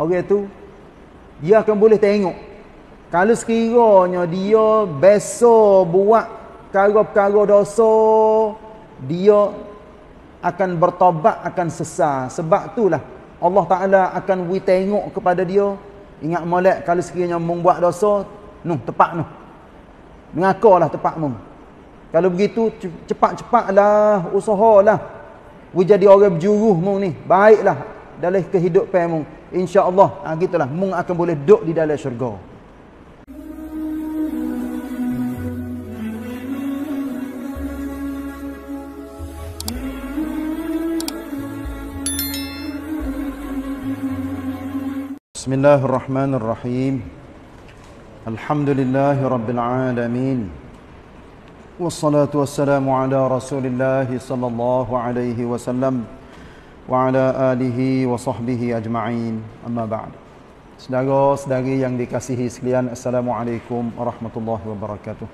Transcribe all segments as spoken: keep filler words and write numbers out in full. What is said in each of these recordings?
orang tu dia akan boleh tengok. Kalau sekiranya dia besok buat perkara-perkara dosa, dia akan bertobat, akan sesal. Sebab itulah Allah Ta'ala akan we tengok kepada dia. Ingat molek, kalau sekiranya mung buat dosa, nuh tepat nuh. Mengakarlah tepat mung. Kalau begitu cepat-cepatlah, usahalah. We jadi orang berjuruh mung ni. Baiklah dalam kehidupan mung. Insya-Allah, ah gitulah mung akan boleh duduk di dalam syurga. Bismillahirrahmanirrahim. Alhamdulillahi Rabbil Alamin. Wassalatu wassalamu ala Rasulillahi sallallahu alaihi wasallam wa ala alihi wa sahbihi ajma'in. Amma ba'd. Saudara-saudari yang dikasihi sekalian, assalamualaikum warahmatullahi wabarakatuh.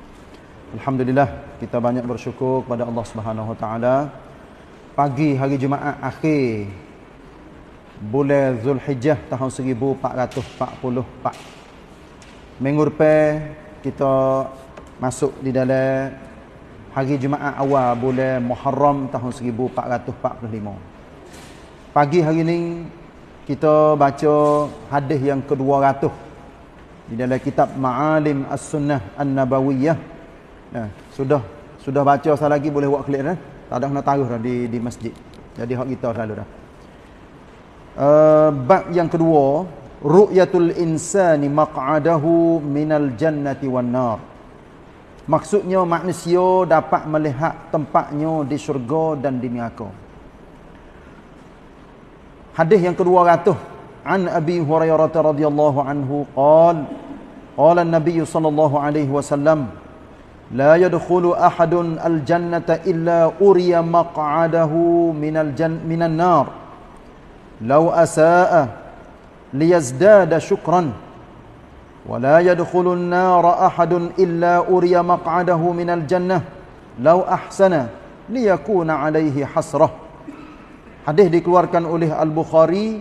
Alhamdulillah, kita banyak bersyukur kepada Allah Subhanahu wa taala. Pagi hari Jumaat akhir bulan Zulhijjah tahun seribu empat ratus empat puluh empat. Minggu depan kita masuk di dalam hari Jumaat awal bulan Muharram tahun seribu empat ratus empat puluh lima. Pagi hari ini kita baca hadis yang kedua ratus di dalam kitab Ma'alim As-Sunnah An-Nabawiyah. Nah, sudah sudah baca salah lagi boleh buat klik dah. Tak ada nak taruh dah di di masjid. Jadi hak kita selalu dah. Uh, bab yang kedua, ru'yatul insani maq'adahu minal jannati wan nar. Maksudnya manusia dapat melihat tempatnya di syurga dan di neraka. Hadis yang kedua ratus, an Abi Hurairah radhiyallahu anhu qala qala an-nabiy sallallahu alaihi wasallam la yadkhulu ahadun al-jannata illa uriya maq'adahu minal jan minan nar. لو أساء ليزداد شكرا ولا يدخل النار أحد إلا أري مقعده من الجنة لو أحسن ليكون عليه حسرة. Hadis dikeluarkan oleh Al-Bukhari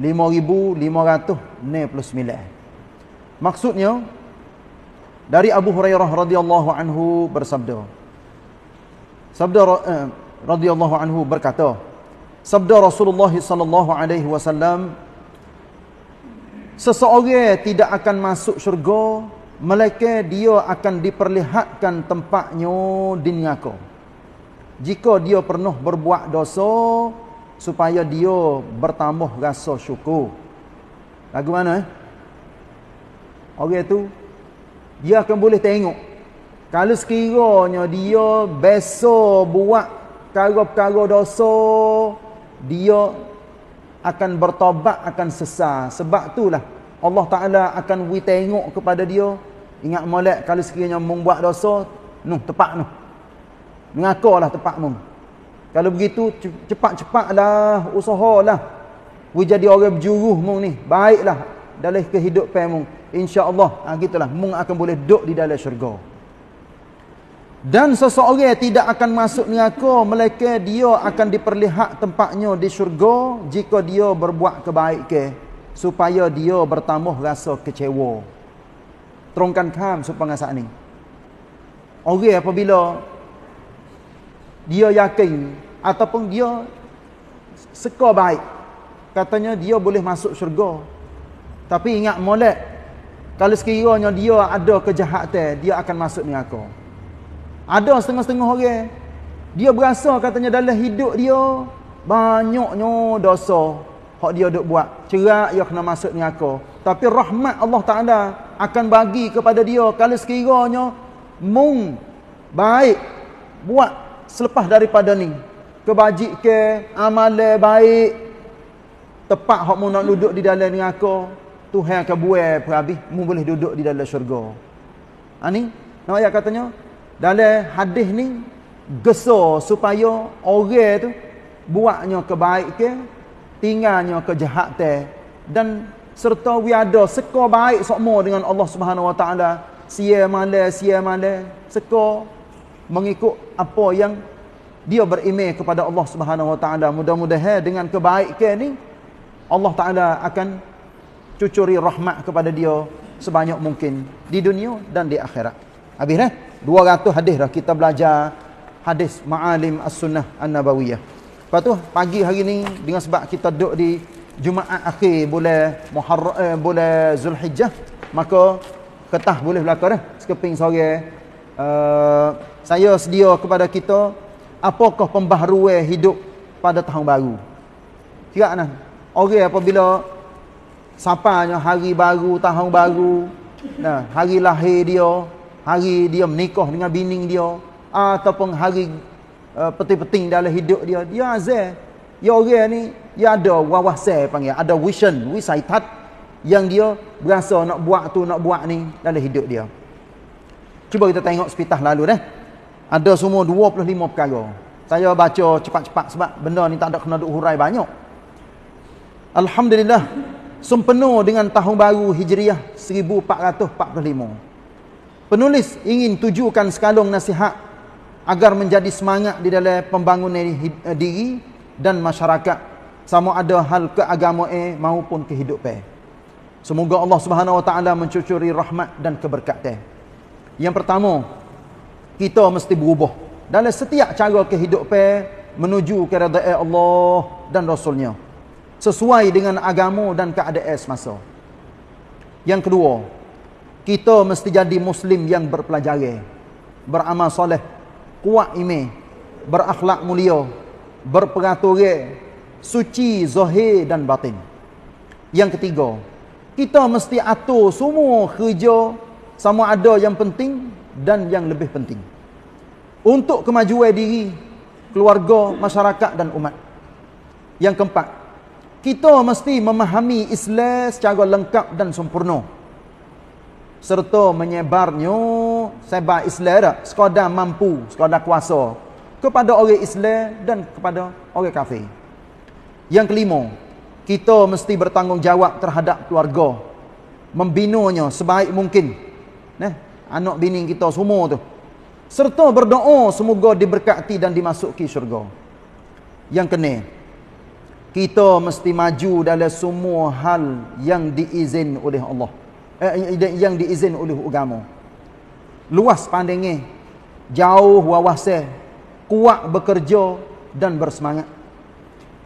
lima ribu lima ratus sembilan puluh sembilan. Maksudnya dari Abu Hurairah radhiyallahu anhu bersabda, sabda eh, radhiyallahu anhu berkata, sabda Rasulullah sallallahu alaihi wasallam, seseorang tidak akan masuk syurga melainkan dia akan diperlihatkan tempatnya di neraka jika dia pernah berbuat dosa supaya dia bertambah rasa syukur. Lagu mana eh? Orang tu dia akan boleh tengok. Kalau sekiranya dia besok buat perkara-perkara dosa, dia akan bertobat, akan sesal. Sebab itulah Allah Ta'ala akan we tengok kepada dia. Ingat molek, kalau sekiranya mung buat dosa, nuh tepat nuh. Mengakarlah tepat mung. Kalau begitu cepat-cepatlah, usahalah. We jadi orang berjuruh mung ni. Baiklah dalam kehidupan mung. Insya-Allah, ah gitulah mung akan boleh duduk di dalam syurga. Dan seseorang tidak akan masuk neraka melainkan dia akan diperlihat tempatnya di syurga jika dia berbuat kebaikan supaya dia bertambah rasa kecewa. Terongkan kham supaya saat ni. Orang apabila dia yakin ataupun dia suka baik, katanya dia boleh masuk syurga. Tapi ingat molek, kalau sekiranya dia ada kejahatan, dia akan masuk neraka. Ada setengah-setengah orang, dia berasa katanya dalam hidup dia banyaknya dosa hak dia duk buat. Cerak dia kena masuk neraka. Tapi rahmat Allah Ta'ala akan bagi kepada dia kalau sekiranya mung baik buat selepas daripada ni. Kebajikan, amalan baik tepat hak mung nak duduk di dalam neraka, Tuhan akan buai perhabis mung boleh duduk di dalam syurga. Ha ni, nak ayat katanya dalam hadis ni gesa supaya orang tu buatnya kebaikan, tinggalnya kejahatan, dan serta we ada seka baik sama dengan Allah Subhanahu Wa Taala. Sia malah sia malah seka mengikut apa yang dia berimej kepada Allah Subhanahu Wa Taala. Mudah-mudahan dengan kebaikan ni Allah Ta'ala akan cucuri rahmat kepada dia sebanyak mungkin di dunia dan di akhirat. Habis dah dua ratus hadis dah kita belajar hadis Ma'alim As-Sunnah An-Nabawiyah. Lepas tu pagi hari ni dengan sebab kita duduk di Jumaat akhir bulan Muharram eh, bulan Zulhijjah, maka ketah boleh belakang dah sekeping sore. Uh, saya sedia kepada kita apakah pembaharuan hidup pada tahun baru. Kira nah orang apabila sapanya hari baru, tahun baru, nah hari lahir dia, hari dia menikah dengan bini dia, ataupun hari uh, penting-penting dalam hidup dia, dia azal. Ya orang ni dia ada wawasan panggil, ada vision, wisaitat yang dia berasa nak buat tu, nak buat ni dalam hidup dia. Cuba kita tengok sepitah lalu dah. Ada semua dua puluh lima perkara. Saya baca cepat-cepat sebab benda ni tak ada kena duk hurai banyak. Alhamdulillah, sempena dengan tahun baru Hijriah seribu empat ratus empat puluh lima. Penulis ingin tujukan sekalung nasihat agar menjadi semangat di dalam pembangunan diri dan masyarakat, sama ada hal keagamaan maupun kehidupan. Semoga Allah Subhanahu Wa Taala mencucuri rahmat dan keberkatan. Yang pertama, kita mesti berubah dalam setiap cara kehidupan menuju keridaan Allah dan Rasulnya, sesuai dengan agama dan keadaan semasa. Yang kedua, kita mesti jadi Muslim yang berpelajaran, beramal soleh, kuat iman, berakhlak mulia, berperaturan, suci zahir dan batin. Yang ketiga, kita mesti atur semua kerja, sama ada yang penting dan yang lebih penting, untuk kemajuan diri, keluarga, masyarakat dan umat. Yang keempat, kita mesti memahami Islam secara lengkap dan sempurna, serta menyebarnya sebar Islam sekadar mampu, sekadar kuasa, kepada orang Islam dan kepada orang kafir. Yang kelima, kita mesti bertanggungjawab terhadap keluarga, membinanya sebaik mungkin. Nah, anak bini kita semua tu, serta berdoa semoga diberkati dan dimasuki syurga. Yang kena, kita mesti maju dalam semua hal yang diizin oleh Allah, eh, yang diizin oleh agama. Luas pandangnya, jauh wawasan, kuat bekerja dan bersemangat.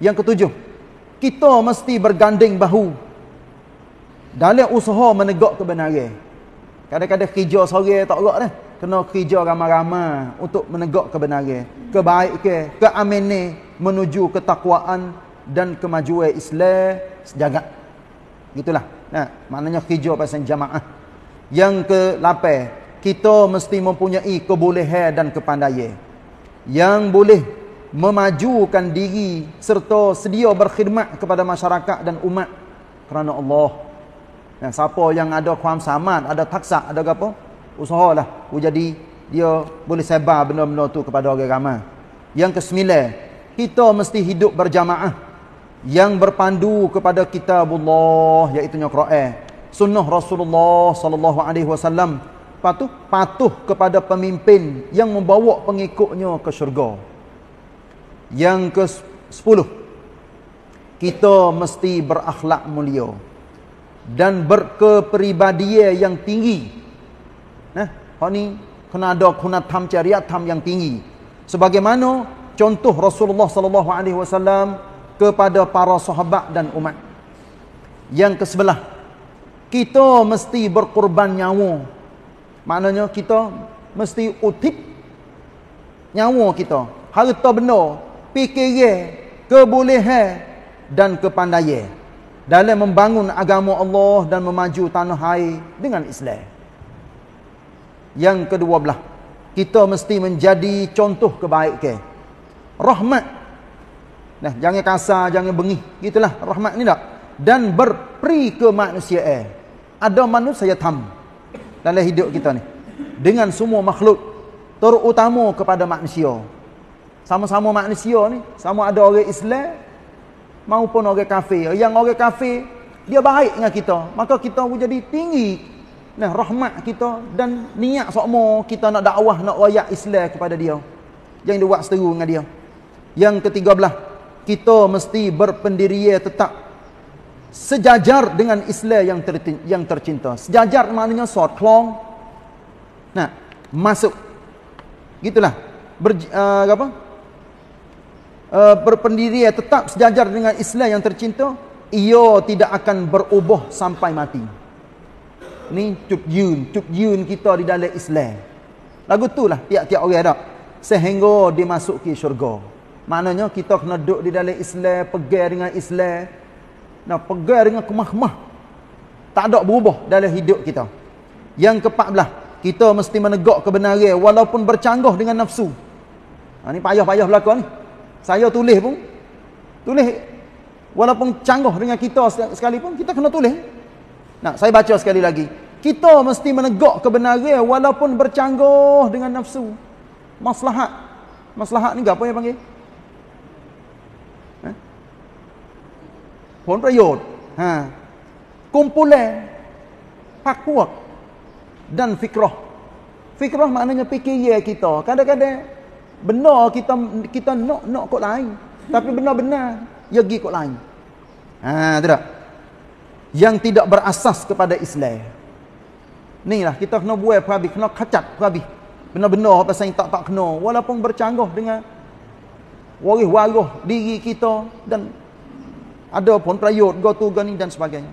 Yang ketujuh, kita mesti berganding bahu dalam usaha menegak kebenaran. Kadang-kadang kerja sore tak elok dah. Kena kerja ramai-ramai untuk menegak kebenaran, kebaikan, keamanan menuju ketakwaan dan kemajuan Islam sejagat. Gitulah. Nah, maknanya kerja pasal jamaah. Yang ke-lapan, kita mesti mempunyai kebolehan dan kepandaian yang boleh memajukan diri serta sedia berkhidmat kepada masyarakat dan umat kerana Allah. Nah, siapa yang ada kuam saman, ada taksak, ada apa, usahalah jadi dia boleh sebar benda-benda tu kepada orang ramai. Yang kesembilan, kita mesti hidup berjamaah yang berpandu kepada kitabullah, iaitu Quran, sunnah Rasulullah sallallahu alaihi wasallam, patuh patuh kepada pemimpin yang membawa pengikutnya ke syurga. Yang ke-sepuluh, kita mesti berakhlak mulia dan berkepribadian yang tinggi. Nah, hak ni kena ada kunatam syariatam yang tinggi. Sebagaimana contoh Rasulullah sallallahu alaihi wasallam kepada para sahabat dan umat. Yang kesebelah, kita mesti berkorban nyawa. Maknanya kita mesti utip nyawa kita, harta benda, fikiran, kebolehan dan kepandaian dalam membangun agama Allah dan memaju tanah air dengan Islam. Yang kedua belah, kita mesti menjadi contoh kebaikan, rahmat. Nah, jangan kasar, jangan bengih. Gitulah rahmat ni tak? Dan berperi kemanusiaan. Ada manusia tam dalam hidup kita ni, dengan semua makhluk, terutama kepada manusia. Sama-sama manusia ni, sama ada orang Islam maupun orang kafir. Yang orang kafir dia baik dengan kita, maka kita jadi tinggi nah rahmat kita dan niat sokmo kita nak dakwah, nak royak Islam kepada dia. Yang dia buat seteru dengan dia. Yang ketiga belah, kita mesti berpendirian tetap sejajar dengan Islam yang, ter, yang tercinta. Sejajar maknanya sortlong. Nah, masuk. Gitulah. Ber, uh, apa? Uh, berpendirian tetap sejajar dengan Islam yang tercinta. Ia tidak akan berubah sampai mati. Ni cutyun, cutyun kita di dalam Islam. Lagu tu lah tiap-tiap orang ada. Sehingga dia masuk ke syurga. Maknanya kita kena duduk di dalam Islam, pegang dengan Islam. Nah, pegang dengan kemah-kemah. Tak ada berubah dalam hidup kita. Yang keempat belas, kita mesti menegak kebenaran walaupun bercanggah dengan nafsu. Ha, ni payah-payah belakang ni. Saya tulis pun. Tulis walaupun canggah dengan kita sekalipun, kita kena tulis. Nah, saya baca sekali lagi. Kita mesti menegak kebenaran walaupun bercanggah dengan nafsu. Maslahat. Maslahat ni apa yang panggil?ผลประโยชน์ฮะกุมปุเลพรรคพวกพรรคพวก dan fikrah. Fikrah maknanya fikiran kita. Kadang-kadang benar kita kita nak nak kok lain, tapi benar-benar dia pergi kok lain. Ha, tak? Yang tidak berasas kepada Islam. Inilah kita kena buat perhabis, kena kacat perhabis. Benar-benar pasal yang tak tak kena walaupun bercanggah dengan waris-waris diri kita dan ada pun perayut, gotu, gani dan sebagainya.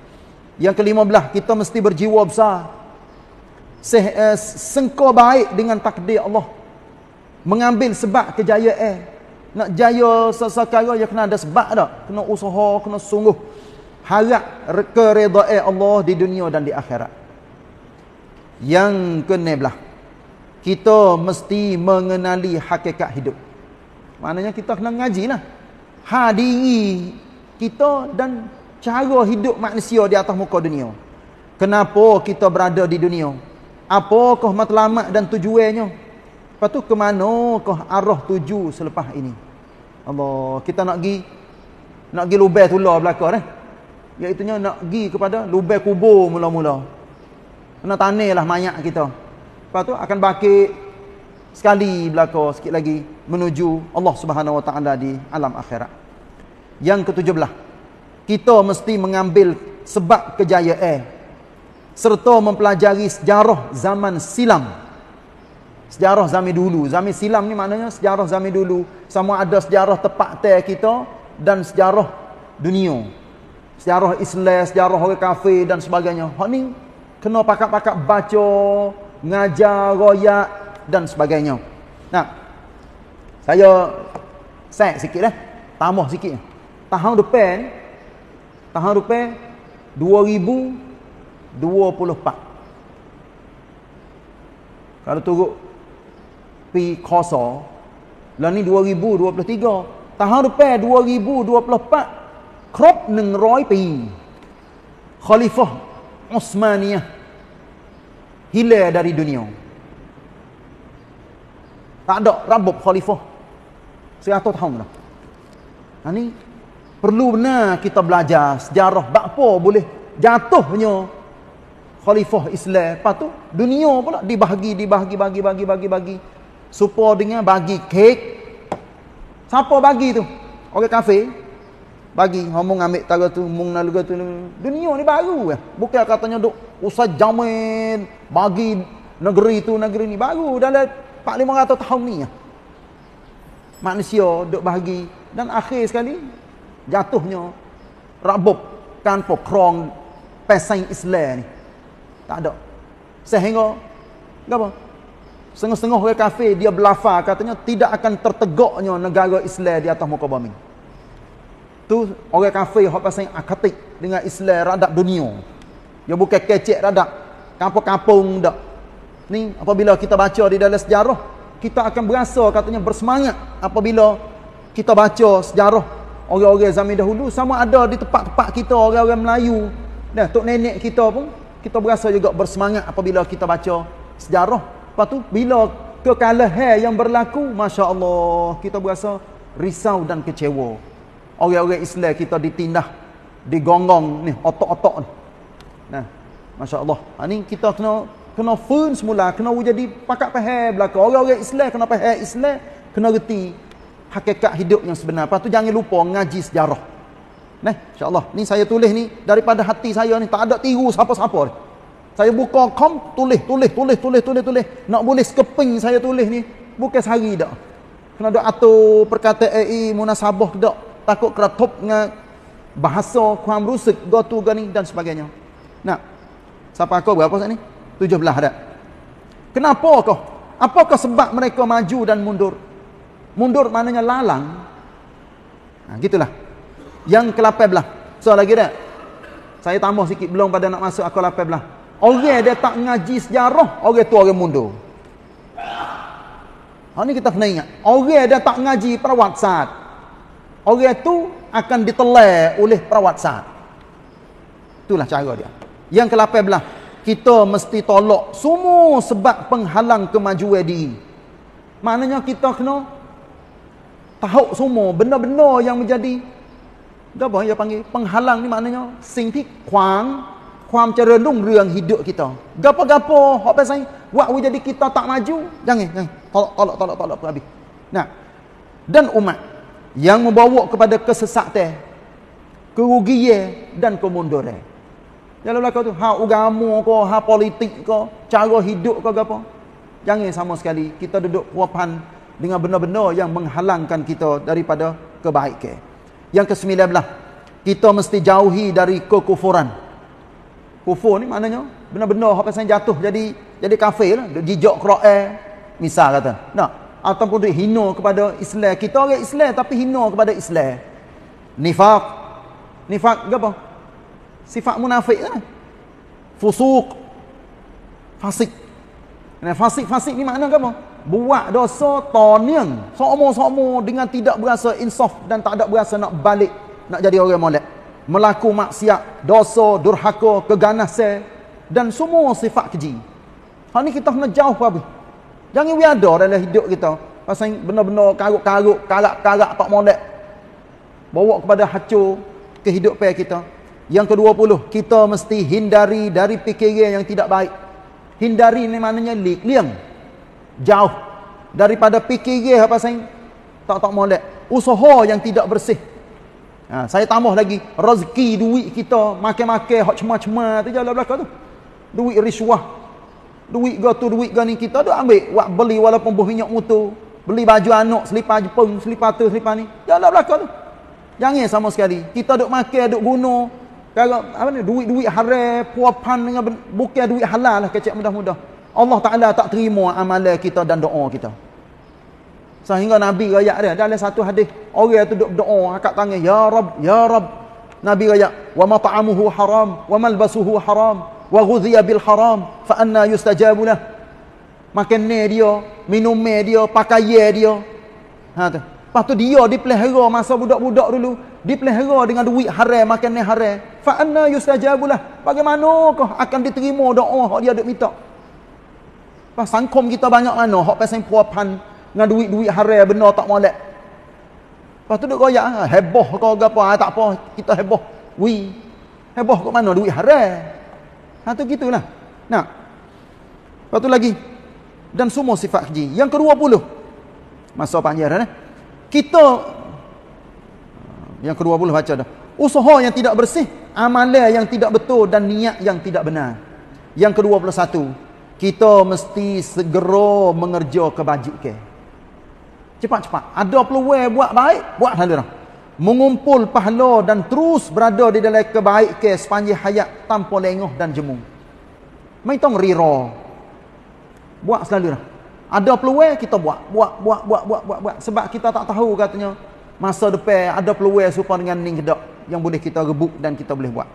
Yang kelima belah, kita mesti berjiwa besar. Se eh, sengka baik dengan takdir Allah. Mengambil sebab kejayaan. Nak jaya sesekala, ya kena ada sebab tak? Kena usaha, kena sungguh. Harap keredaan Allah di dunia dan di akhirat. Yang keenam belah, kita mesti mengenali hakikat hidup. Maknanya kita kena ngaji lah. Hadiri kita dan cara hidup manusia di atas muka dunia. Kenapa kita berada di dunia? Apakah matlamat dan tujuannya? Lepas tu ke manakah arah tuju selepas ini? Allah, kita nak pergi nak pergi lubang tular belakang eh. Iaitunya nak pergi kepada lubang kubur mula-mula. Nak tanihlah mayat kita. Lepas tu akan bakit sekali belakang sikit lagi menuju Allah Subhanahu Wa Taala di alam akhirat. Yang ketujuh belah, kita mesti mengambil sebab kejayaan serta mempelajari sejarah zaman silam. Sejarah zaman dulu. Zaman silam ni maknanya sejarah zaman dulu. Sama ada sejarah tempat teh kita dan sejarah dunia. Sejarah Islam, sejarah orang kafir dan sebagainya. Hak ni kena pakak-pakak baca, ngajar, royak dan sebagainya. Nah, saya set sikit dah. Tambah sikit. Tahun depan, tahun depan dua ribu dua puluh empat. Kalau turut pi kosong, lah ni dua ribu dua puluh tiga. Tahun depan dua ribu dua puluh empat, crop seratus pi. Khalifah Uthmaniyah hilang dari dunia. Tak ada rabab khalifah seratus tahun dah. Ha ni perlu benar kita belajar sejarah bakpa boleh jatuhnya khalifah Islam. Lepas tu dunia pula dibahagi, dibahagi, bagi, bagi, bagi, bagi. Supaya dengan bagi kek. Siapa bagi tu? Orang kafir. Bagi, ngomong ambil tara tu, mung naluga tu. Dunia ni baru ya. Bukan katanya duk usah jamin bagi negeri tu, negeri ni baru dalam empat ribu lima ratus tahun ni ya. Manusia duk bahagi dan akhir sekali jatuhnya rabab kan pokrong pesaing Islam ni tak ada. Sehingga apa? Setengah-setengah orang kafir dia berlafaz katanya tidak akan tertegaknya negara Islam di atas muka bumi. Tu orang kafir hok pesaing akatik dengan Islam radap dunia. Dia bukan kecek radap kampung-kampung dak. Ni apabila kita baca di dalam sejarah, kita akan berasa katanya bersemangat apabila kita baca sejarah orang-orang zaman dahulu. Sama ada di tempat-tempat kita orang-orang Melayu dan tok nenek kita pun, kita berasa juga bersemangat apabila kita baca sejarah. Lepas tu bila kekalahan yang berlaku, Masya Allah, kita berasa risau dan kecewa. Orang-orang Islam kita ditindah, digonggong ni, otak-otak ni. Nah, Masya Allah. Ini kita kena kena fun semula, kena jadi pakak faham belakang. Orang-orang Islam kena faham Islam, kena reti hakikat hidup yang sebenar. Lepas tu jangan lupa ngaji sejarah. Nah, insyaAllah, ni saya tulis ni daripada hati saya ni, tak ada tiru siapa-siapa ni. Saya buka kom, tulis, tulis, tulis, tulis, tulis, tulis. Nak boleh sekeping saya tulis ni, bukan sehari dah. Kena duk atur perkataan A I, munasabah dah. Takut keratop dengan bahasa, kuam rusik, gotu, gani dan sebagainya. Nah, siapa kau berapa saat ni? tujuh belas dah. Kenapa kau? Apakah sebab mereka maju dan mundur? Mundur maknanya lalang. Nah, gitulah. Yang ke-lapan belas. So lagi dah. Saya tambah sikit belum pada nak masuk akal lapan belas. Orang dia tak ngaji sejarah, orang tu orang mundur. Ha ni kita kena ingat. Orang dia tak ngaji perawatan. Orang tu akan ditelan oleh perawatan. Itulah cara dia. Yang ke-lapan belas, kita mesti tolak semua sebab penghalang kemajuan diri. Maknanya kita kena tahu semua benda-benda yang menjadi apa yang panggil penghalang ni, maknanya sing ti kuang kuam cara rungrung hidup kita. Gapo-gapo hok pasal buat jadi kita tak maju, jangan jangan tolak tolak tolak tolak habis. Nah, dan umat yang membawa kepada kesesatan, kerugian dan kemunduran. Jalan belakang tu, hak agama ke, hak politik ke, cara hidup ke gapo. Jangan sama sekali kita duduk kuapan dengan benda-benda yang menghalangkan kita daripada kebaikan. Yang kesembilan belah, kita mesti jauhi dari kekufuran. Kufur ni maknanya benda-benda apa yang jatuh jadi jadi kafir lah, jijak Quran misal kata. Nah, ataupun dia hina kepada Islam. Kita orang Islam tapi hina kepada Islam. Nifaq. Nifaq apa? Sifat munafik lah. Fusuq. Fasik. Nah, fasik-fasik ni makna apa? Buat dosa tonian sama-sama dengan tidak berasa insaf dan tak ada berasa nak balik, nak jadi orang molek, melaku maksiat, dosa, durhaka, keganasan dan semua sifat keji. Hal ni kita kena jauh apa. Jangan we ada dalam hidup kita pasal benar-benar karut-karut, karak-karak tak molek, bawa kepada hancur kehidupan kita. Yang ke-dua puluh, kita mesti hindari dari fikiran yang tidak baik. Hindari ni maknanya liang, jauh daripada fikir apa saya tak tak molek, usaha yang tidak bersih. Ha, saya tambah lagi rezeki duit kita makan-makan hak cuma-cuma tu jalan belakang tu. Duit riswah, duit gotu, duit gani kita tu ambil buat beli walaupun buh minyak motor, beli baju anak, selipar Jepun, selipar tu, selipar ni. Jalan belakang tu. Jangan sama sekali. Kita duk makan, duk guna kalau apa ni duit-duit haram, puapan dengan bukan duit halal lah kecek mudah-mudah. Allah Ta'ala tak terima amalan kita dan doa kita. Sehingga Nabi rakyat dia, dalam satu hadis, orang tu duduk doa, angkat tangan, Ya Rab, Ya Rab. Nabi rakyat, Wa mata'amuhu haram, wa malbasuhu haram, wa ghudhiya bil haram, fa anna yustajabulah. Makannya dia, minumnya dia, pakaian dia. Ha, tu. Lepas tu dia dipelihara masa budak-budak dulu, dipelihara dengan duit haram, makannya haram. Fa anna yustajabulah. Bagaimanakah akan diterima doa yang dia duk minta? Pas sangkom kita banyak mana hak pasal puapan dengan duit-duit haram benda tak molek. Lepas tu duk royak heboh ke apa tak apa kita heboh. Wi. Heboh kat mana duit haram. Ha tu gitulah. Nah. Lepas tu lagi dan semua sifat keji. Yang ke-dua puluh. Masa panjang dah eh. Kita yang ke-dua puluh baca dah. Usaha yang tidak bersih, amalan yang tidak betul dan niat yang tidak benar. Yang ke-dua puluh satu. Kita mesti segera mengerja kebajikan. Cepat-cepat. Ada peluang buat baik, buat saja dah. Mengumpul pahala dan terus berada di dalam kebaikan sepanjang hayat tanpa lengoh dan jemu. Mai tong rira. Buat selalu dah. Ada peluang kita buat, buat, buat, buat, buat, buat, buat. Sebab kita tak tahu katanya masa depan ada peluang serupa dengan ning kedak yang boleh kita rebut dan kita boleh buat.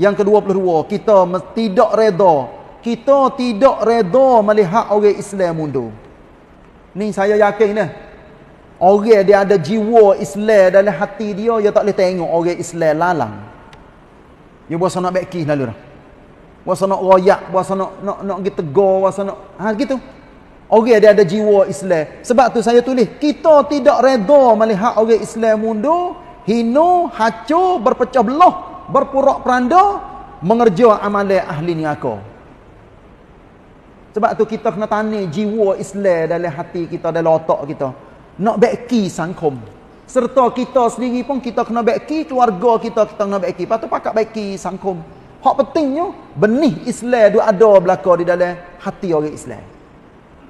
Yang ke-dua puluh dua, kita tidak reda. Kita tidak reda melihat orang Islam mundur. Ni saya yakin dah. Orang dia ada jiwa Islam dalam hati dia, dia tak boleh tengok orang Islam lalang. Dia buat nak beki lalu dah. Buat nak royak, buat nak nak nak pergi tegur, buat nak ha gitu. Orang dia ada jiwa Islam. Sebab tu saya tulis, kita tidak reda melihat orang Islam mundur, hina, hancur, berpecah belah, berporak-poranda, mengerja amalan ahli neraka. Sebab tu kita kena tanya jiwa Islam dalam hati kita, dalam otak kita. Nak beki sangkom. Serta kita sendiri pun kita kena baiki, keluarga kita kita kena baiki. Lepas tu pakak baiki sangkum. Hak pentingnya benih Islam tu ada belaka di dalam hati orang Islam.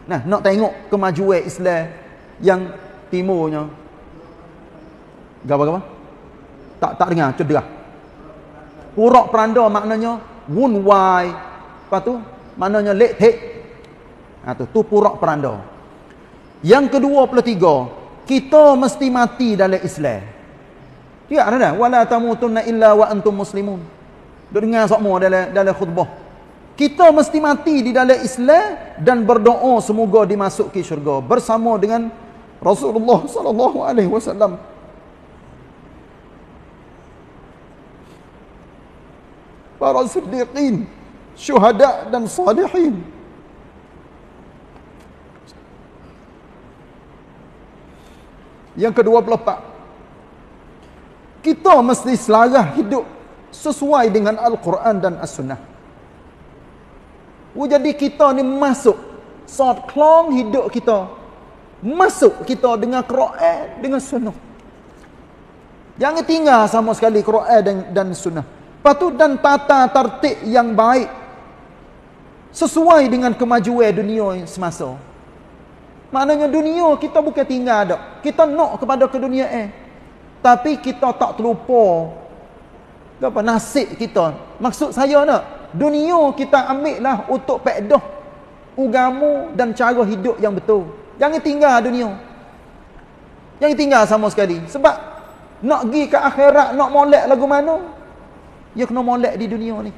Nah, nak tengok kemajuan Islam yang timurnya. Gapa-gapa? Tak tak dengar cederah. Purak peranda maknanya wun wai. Lepas tu maknanya lek tek. Ha tu tu purak peranda. Yang kedua pula tiga, kita mesti mati dalam Islam. Dia ada dah wala tamutunna illa wa antum muslimun. Duk dengar semua dalam dalam khutbah. Kita mesti mati di dalam Islam dan berdoa semoga dimasuki syurga bersama dengan Rasulullah sallallahu alaihi wasallam. Para siddiqin, syuhada dan salihin. Yang kedua pula pak, kita mesti selarah hidup sesuai dengan Al-Quran dan As-Sunnah. Jadi kita ni masuk sort klong hidup kita. Masuk kita dengan Quran, dengan Sunnah. Jangan tinggal sama sekali Quran dan, dan Sunnah. Patu dan tata tertib yang baik sesuai dengan kemajuan dunia semasa. Maknanya dunia kita bukan tinggal dak. Kita nak kepada keduniaan. Tapi kita tak terlupa apa nasib kita. Maksud saya nak, dunia kita ambil lah untuk pedah agama dan cara hidup yang betul. Jangan tinggal dunia. Jangan tinggal sama sekali. Sebab nak pergi ke akhirat, nak molek lagu mana? Ya kena molek di dunia ni.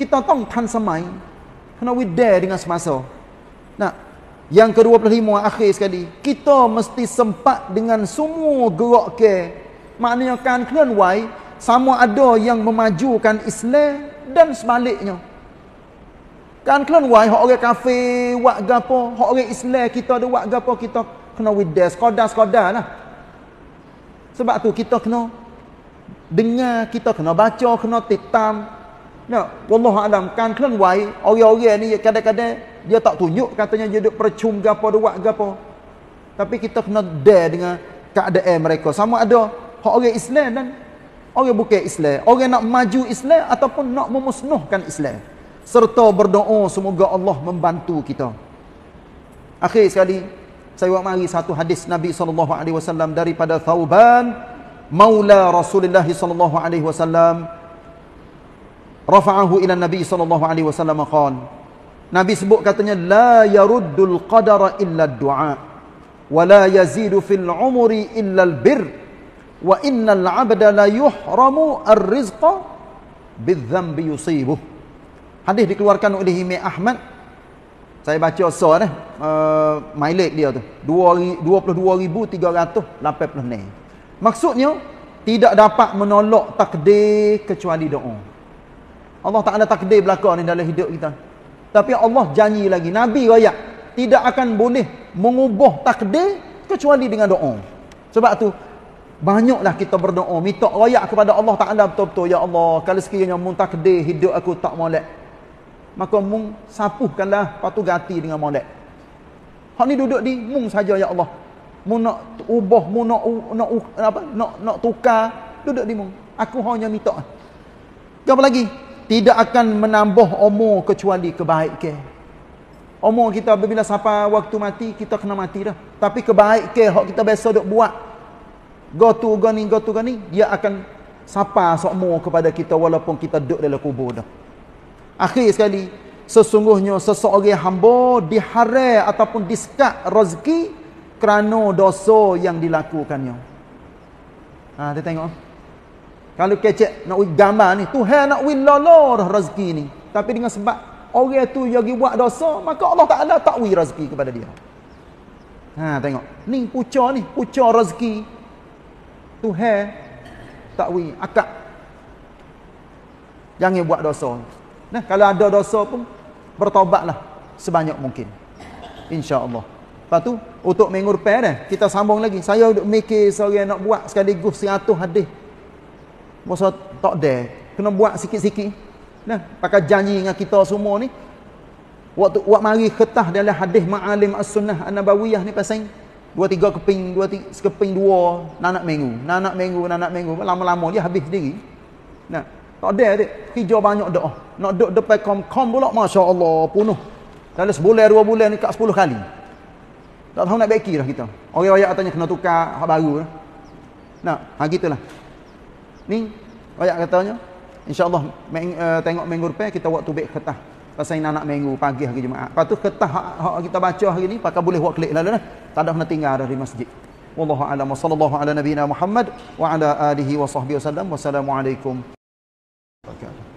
Kita tong tan samai. Kena we there dengan semasa. Nak yang kedua puluh lima, akhir sekali. Kita mesti sempat dengan semua gerak ke. Maknanya kan kena wai. Sama ada yang memajukan Islam dan sebaliknya. Kan kena wai. Hak orang kafir, wak gapo. Hak orang Islam, kita ada wak gapo. Kita kena widah. Sekodah-sekodah lah. Sebab tu kita kena dengar. Kita kena baca. Kena titam. Ya. Wallahualam. Kan kena wai. Orang-orang ni kadang-kadang dia tak tunjuk katanya dia duk percum gapo duak gapo. Tapi kita kena dare dengan keadaan mereka. Sama ada hak orang Islam dan orang bukan Islam, orang nak maju Islam ataupun nak memusnahkan Islam. Serta berdoa semoga Allah membantu kita. Akhir sekali saya bawa mari satu hadis Nabi sallallahu alaihi wasallam daripada Thauban maula Rasulullah sallallahu alaihi wasallam rafa'ahu ila Nabi sallallahu alaihi wasallam qala. Nabi sebut katanya la yaruddul qadara illa ad-du'a wa la yazidu fil umri illa al-birr wa innal 'abda la yuhramu ar-rizqa bidh-dhanbi yusibuh. Hadis dikeluarkan oleh Imam Ahmad. Saya baca sah dah uh, mileage dia tu dua puluh dua ribu tiga ratus lapan puluh enam. Maksudnya tidak dapat menolak takdir kecuali doa. Allah Taala takdir belaka ni dalam hidup kita. Tapi Allah janji lagi, Nabi royak tidak akan boleh mengubah takdir kecuali dengan doa. Sebab tu banyaklah kita berdoa, minta royak kepada Allah Taala betul-betul, ya Allah, kalau sekiranya mung takdir hidup aku tak molek, maka mung sapuhkanlah patu ganti dengan molek. Hak ni duduk di mung saja, ya Allah. Mung nak ubah, mung nak nak apa? Nak nak tukar, duduk di mung. Aku hanya minta. Apa lagi? Tidak akan menambah umur kecuali kebaikan. Umur kita apabila sampai waktu mati, kita kena mati dah. Tapi kebaikan hak kita biasa duk buat, go to go ni, go to go ni, dia akan sampai seumur kepada kita walaupun kita duduk dalam kubur dah. Akhir sekali, sesungguhnya seseorang hamba diharai ataupun diskat rezeki kerana dosa yang dilakukannya. Ha, kita tengok. Kalau kecek nak wik gambar ni, Tuhan nak wik lolor rezeki ni. Tapi dengan sebab orang tu yang buat dosa, maka Allah Ta'ala tak wik rezeki kepada dia. Ha, tengok. Ni puca ni, puca rezeki. Tuhan tak wik akak. Jangan buat dosa. Nah, kalau ada dosa pun, bertaubatlah sebanyak mungkin. InsyaAllah. Lepas tu, untuk minggu depan dah, kita sambung lagi. Saya duduk mikir seorang nak buat sekaligus seratus hadis. Masa tak ada, kena buat sikit-sikit. Nah, pakai janji dengan kita semua ni. Waktu waktu mari ketah dalam hadis Ma'alim As-Sunnah An-Nabawiyah ni pasal Dua tiga keping, dua tiga, sekeping dua nanak minggu, nanak minggu, nanak minggu. Lama-lama dia habis sendiri. Nah, tak ada adik. Hijau banyak doa. Nak duduk depan kom-kom pula, Masya Allah, penuh. Kalau sebulan, dua bulan ni kat sepuluh kali. Tak tahu nak beki dah kita. Orang rakyat katanya kena tukar, hak baru. Nah, hak gitulah. Ni, rakyat katanya, InsyaAllah, uh, tengok minggu depan, kita waktu bek ketah. Pasal anak minggu pagi hari Jumaat. Lepas tu ketah hak, hak kita baca hari ni pakai boleh buat klik lalu dah. Tak ada kena tinggal dah di masjid. Wallahu a'lam. Sallallahu ala nabiyina Muhammad wa ala alihi wa sahbihi wasallam. Wassalamualaikum warahmatullahi wabarakatuh.